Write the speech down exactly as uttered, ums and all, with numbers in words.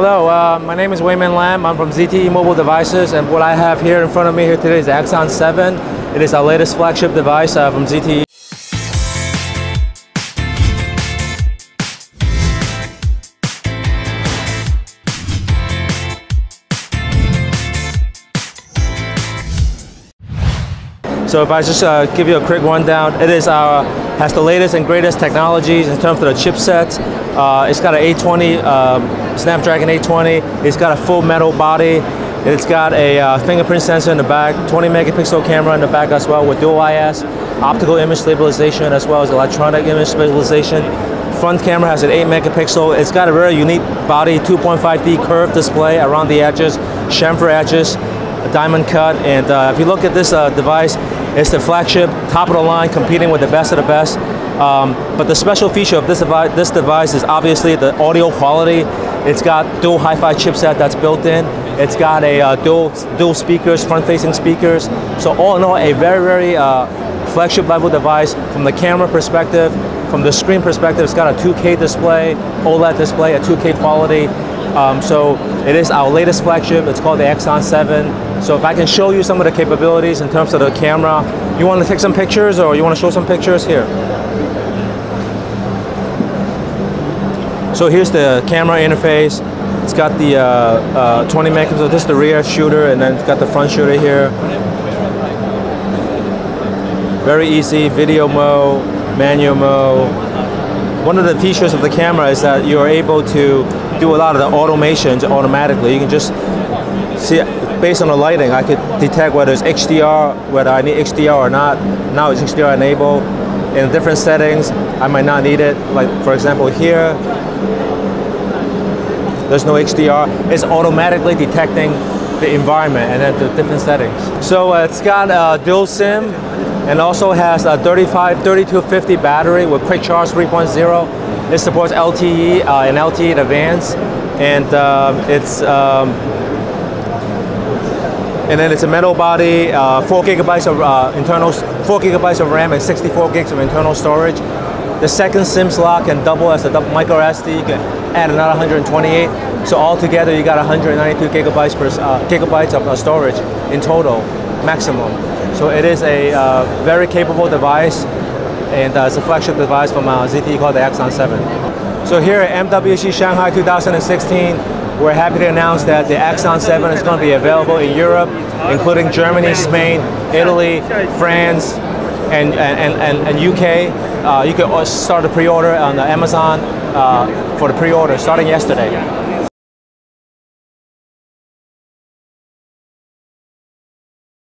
Hello, uh, my name is Wayman Lamb. I'm from Z T E Mobile Devices, and what I have here in front of me here today is the Axon seven. It is our latest flagship device uh, from Z T E. So if I just uh, give you a quick rundown, it is our, has the latest and greatest technologies in terms of the chipset. Uh, it's got an eight twenty, uh, Snapdragon eight twenty. It's got a full metal body. It's got a uh, fingerprint sensor in the back, twenty megapixel camera in the back as well with dual I S, optical image stabilization as well as electronic image stabilization. Front camera has an eight megapixel. It's got a very unique body, two point five D curved display around the edges, chamfer edges, a diamond cut. And uh, if you look at this uh, device, it's the flagship, top of the line, competing with the best of the best. Um, but the special feature of this device, this device is obviously the audio quality. It's got dual hi-fi chipset that's built in. It's got a uh, dual, dual speakers, front-facing speakers. So all in all, a very, very uh, flagship level device from the camera perspective, from the screen perspective. It's got a two K display, OLED display, a two K quality. Um, so it is our latest flagship. It's called the Axon seven. So if I can show you some of the capabilities in terms of the camera, you want to take some pictures or you want to show some pictures here? So here's the camera interface. It's got the uh, uh, twenty megapixel, this is the rear shooter, and then it's got the front shooter here. Very easy, video mode, manual mode. One of the features of the camera is that you're able to do a lot of the automations automatically. You can just see, based on the lighting, I could detect whether it's H D R, whether I need H D R or not. Now it's H D R enabled. In different settings, I might not need it. Like for example here, there's no H D R. It's automatically detecting the environment and at the different settings. So uh, it's got uh, dual SIM. And also has a thirty-two fifty battery with quick charge three point oh. It supports L T E uh, and L T E Advanced, and uh, it's um, and then it's a metal body, uh, four gigabytes of uh, internal, four gigabytes of RAM, and sixty-four gigs of internal storage. The second SIM slot can double as a double micro S D. You can add another one hundred twenty-eight. So altogether, you got one hundred ninety-two gigabytes per uh, gigabytes of uh, storage in total, maximum. So it is a uh, very capable device, and uh, it's a flagship device from uh, Z T E called the Axon seven. So here at M W C Shanghai two thousand sixteen, we're happy to announce that the Axon seven is going to be available in Europe, including Germany, Spain, Italy, France, and, and, and, and U K. Uh, you can start a pre-order on Amazon uh, for the pre-order starting yesterday.